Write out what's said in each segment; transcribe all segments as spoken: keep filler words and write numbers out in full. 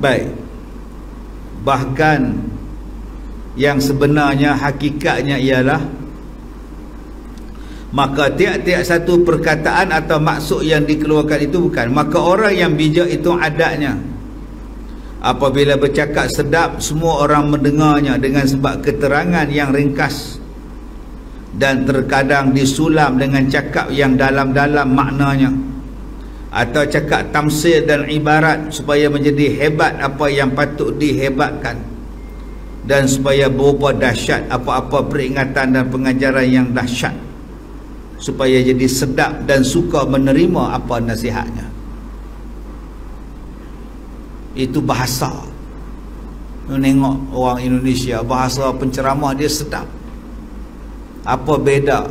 baik. Bahkan yang sebenarnya hakikatnya ialah maka tiap-tiap satu perkataan atau maksud yang dikeluarkan itu bukan. Maka orang yang bijak itu adatnya, apabila bercakap sedap semua orang mendengarnya dengan sebab keterangan yang ringkas, dan terkadang disulam dengan cakap yang dalam-dalam maknanya atau cakap tamsil dan ibarat supaya menjadi hebat apa yang patut dihebatkan, dan supaya berubah dahsyat apa-apa peringatan dan pengajaran yang dahsyat, supaya jadi sedap dan suka menerima apa nasihatnya. Itu bahasa. Nengok orang Indonesia, bahasa penceramah dia sedap. Apa beda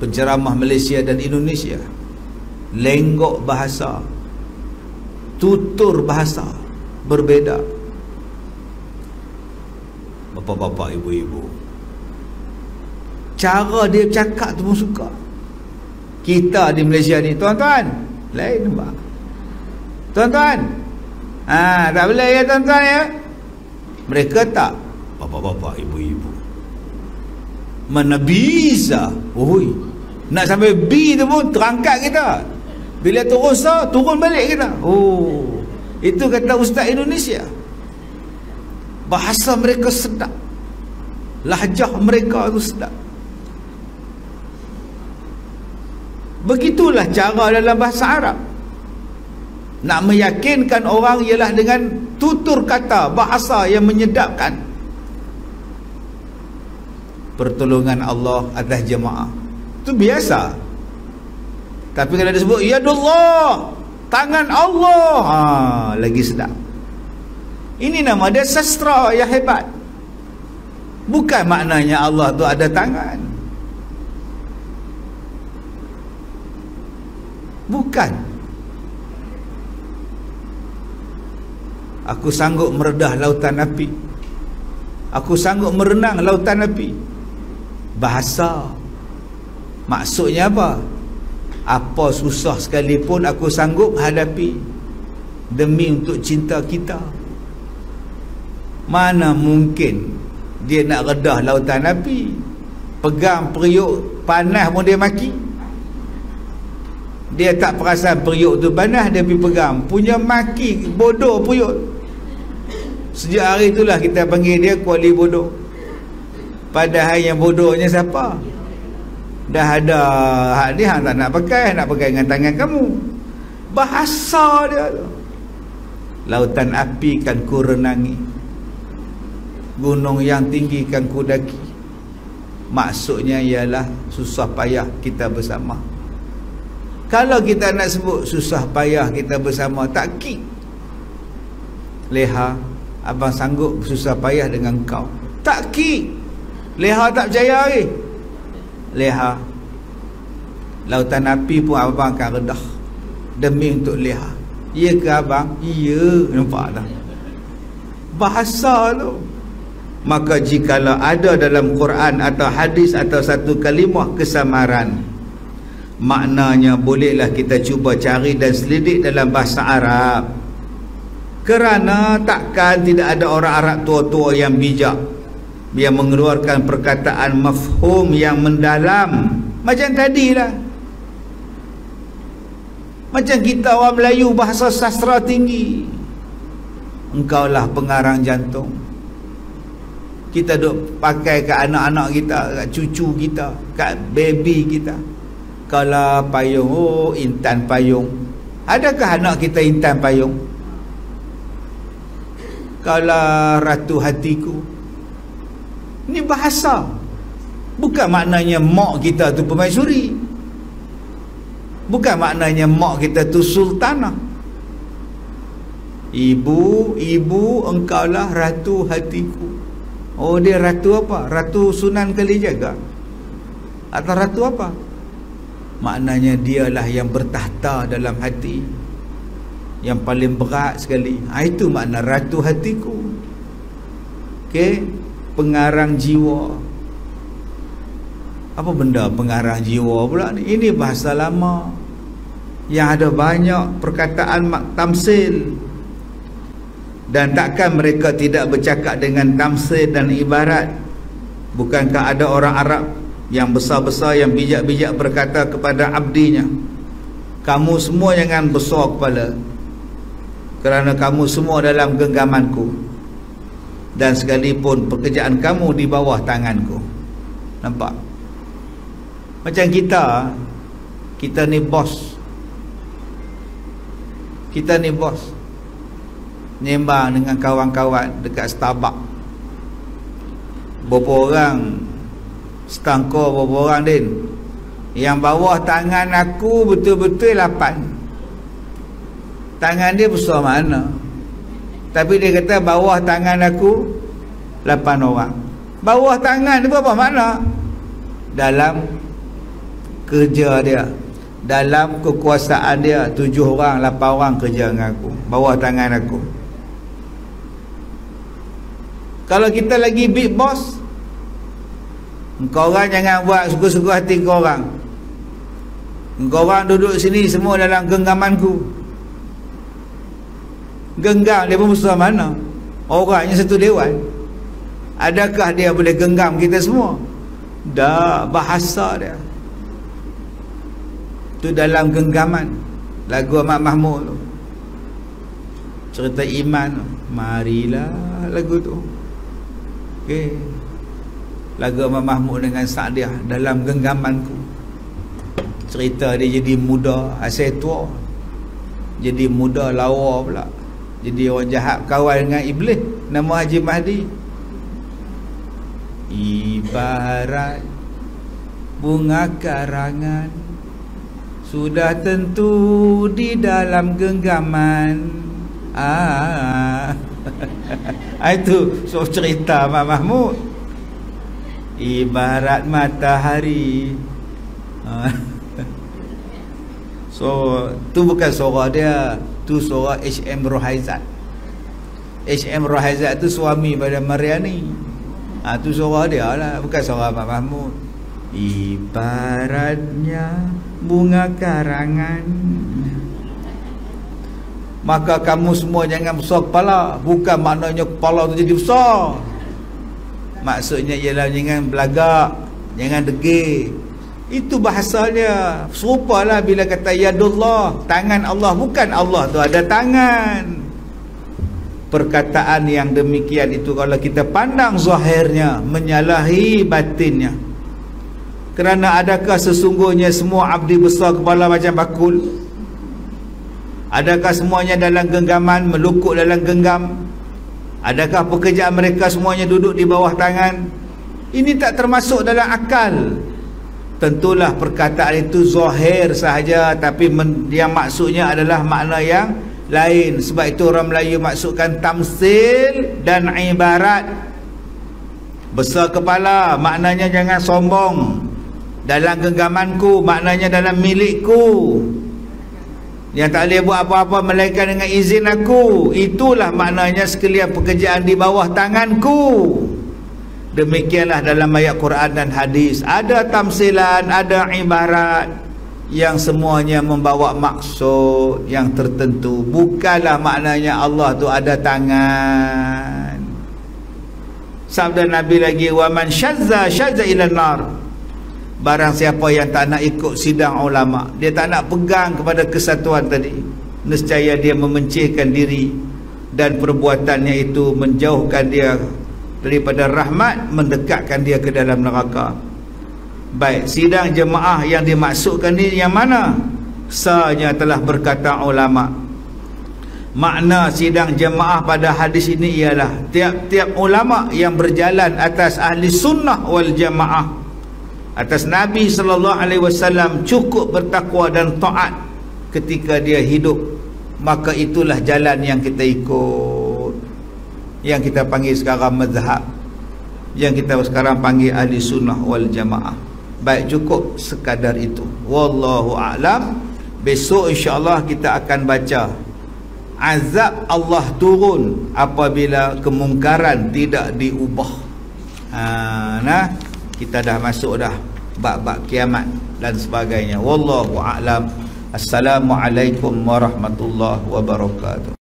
penceramah Malaysia dan Indonesia? Lenggok bahasa, tutur bahasa berbeda. Bapa-bapa, ibu-ibu, cara dia cakap tu pun suka. Kita di Malaysia ni, tuan-tuan, lain nampak. Tuan-tuan, ha, tak boleh ya tuan-tuan ya. Mereka tak. Bapa-bapa, ibu-ibu, mana bisa. Oi, nak sampai B tu pun terangkat kita. Bila turun sah, turun balik kita. Oh, itu kata Ustaz Indonesia. Bahasa mereka sedap, lahjah mereka tu sedap. Begitulah cara dalam bahasa Arab. Nak meyakinkan orang ialah dengan tutur kata, bahasa yang menyedapkan. Pertolongan Allah atas jemaah itu biasa. Tapi kalau dia sebut yadullah, tangan Allah, ha, lagi sedap. Ini nama dia sastra yang hebat. Bukan maknanya Allah tu ada tangan, bukan. Aku sanggup meredah lautan api, aku sanggup merenang lautan api. Bahasa maksudnya apa? Apa susah sekalipun aku sanggup hadapi demi untuk cinta kita. Mana mungkin dia nak redah lautan api? Pegang periuk panas pun dia maki. Dia tak perasan periuk tu panas, dia pergi pegang. Punya maki, bodoh periuk. Sejak hari itulah kita panggil dia kuali bodoh. Padahal yang bodohnya siapa? Dah ada hak dia, hang tak nak pakai, nak pakai dengan tangan kamu. Bahasa dia tu. Lautan api kan ku renangi, gunung yang tinggi kan ku daki. Maksudnya ialah susah payah kita bersama. Kalau kita nak sebut susah payah kita bersama, tak kik. Leha, abang sanggup susah payah dengan kau. Tak kik. Leha tak percaya lagi. Leha, lautan api pun abang akan redah demi untuk Leha. Ya ke abang? Ya. Nampak tak? Bahasa tu. Maka jikalau ada dalam Quran atau hadis atau satu kalimah kesamaran, maknanya bolehlah kita cuba cari dan selidik dalam bahasa Arab. Kerana takkan tidak ada orang Arab tua-tua yang bijak yang mengeluarkan perkataan mafhum yang mendalam. Macam tadilah, macam kita orang Melayu bahasa sastra tinggi. Engkaulah pengarang jantung. Kita duk pakai kat anak-anak kita, kat cucu kita, kat baby kita. Kalau payung, oh intan payung. Adakah anak kita intan payung? Kalau ratu hatiku. Ini bahasa. Bukan maknanya mak kita tu permaisuri. Bukan maknanya mak kita tu sultanah. Ibu, ibu engkaulah ratu hatiku. Oh, dia ratu apa? Ratu Sunan Kalijaga? Atau ratu apa? Maknanya dialah yang bertahta dalam hati, yang paling berat sekali. Ha, itu makna ratu hatiku. Okey, pengarang jiwa. Apa benda pengarang jiwa pula ni? Ini bahasa lama yang ada banyak perkataan mak tamsil. Dan takkan mereka tidak bercakap dengan tamsil dan ibarat? Bukankah ada orang Arab yang besar-besar, yang bijak-bijak berkata kepada abdinya, kamu semua jangan besar kepala, kerana kamu semua dalam genggamanku, dan sekalipun pekerjaan kamu di bawah tanganku. Nampak? Macam kita, kita ni bos, kita ni bos. Nembang dengan kawan-kawan dekat Starbucks, berapa orang setangkau, berapa orang din, yang bawah tangan aku betul-betul lapan. Tangan dia besar mana, tapi dia kata bawah tangan aku lapan orang. Bawah tangan dia berapa makna? Dalam kerja dia, dalam kekuasaan dia, tujuh orang, lapan orang kerja dengan aku, bawah tangan aku. Kalau kita lagi big boss, korang jangan buat suka-suka hati korang. Korang duduk sini semua dalam genggamanku. Genggam dia pun besar mana, orangnya satu dewan. Adakah dia boleh genggam kita semua? Dah, bahasa dia tu dalam genggaman. Lagu Ahmad Mahmud tu, cerita iman tu, marilah lagu tu. Okay. Lagu Ahmad Mahmud dengan Sa'diah, dalam genggamanku. Cerita dia jadi muda, asal tua, jadi muda lawa pula, jadi orang jahat, kawan dengan iblis, nama Haji Mahdi. Ibarat bunga karangan, sudah tentu di dalam genggaman. Ah. Itu so cerita Mak Mahmud. Ibarat matahari. So tu bukan suara dia, tu suara H M Rohaizat. H M Rohaizat tu suami pada Mariani. Ah, tu suara dia lah, bukan suara Mak Mahmud. Ibaratnya bunga karangan, maka kamu semua jangan besar kepala. Bukan maknanya kepala tu jadi besar, maksudnya ialah jangan belagak, jangan degil. Itu bahasanya. Serupalah bila kata yadullah, tangan Allah. Bukan Allah tu ada tangan. Perkataan yang demikian itu kalau kita pandang zahirnya, menyalahi batinnya. Kerana adakah sesungguhnya semua abdi besar kepala macam bakul? Adakah semuanya dalam genggaman, melukuk dalam genggam? Adakah pekerjaan mereka semuanya duduk di bawah tangan? Ini tak termasuk dalam akal. Tentulah perkataan itu zahir sahaja, tapi yang maksudnya adalah makna yang lain. Sebab itu orang Melayu maksudkan tamsil dan ibarat. Besar kepala maknanya jangan sombong. Dalam genggamanku maknanya dalam milikku, yang tak boleh buat apa-apa melainkan dengan izin aku. Itulah maknanya sekalian pekerjaan di bawah tanganku. Demikianlah dalam ayat Quran dan hadis. Ada tamsilan, ada ibarat, yang semuanya membawa maksud yang tertentu. Bukanlah maknanya Allah tu ada tangan. Sabda Nabi lagi, wa man syazza syazza ila nar. Barang siapa yang tak nak ikut sidang ulama, dia tak nak pegang kepada kesatuan tadi, nescaya dia memencihkan diri, dan perbuatannya itu menjauhkan dia daripada rahmat, mendekatkan dia ke dalam neraka. Baik, sidang jemaah yang dimaksudkan ni yang mana? Sahnya telah berkata ulama, makna sidang jemaah pada hadis ini ialah tiap-tiap ulama yang berjalan atas ahli sunnah wal jemaah, atas Nabi sallallahu alaihi wasallam, cukup bertakwa dan taat ketika dia hidup, maka itulah jalan yang kita ikut, yang kita panggil sekarang mazhab, yang kita sekarang panggil ahli sunnah wal jamaah. Baik, cukup sekadar itu, wallahu a'lam. Besok insya-Allah kita akan baca azab Allah turun apabila kemungkaran tidak diubah. Ha, nah, kita dah masuk dah bab-bab kiamat dan sebagainya. Wallahu a'lam. Assalamualaikum warahmatullahi wabarakatuh.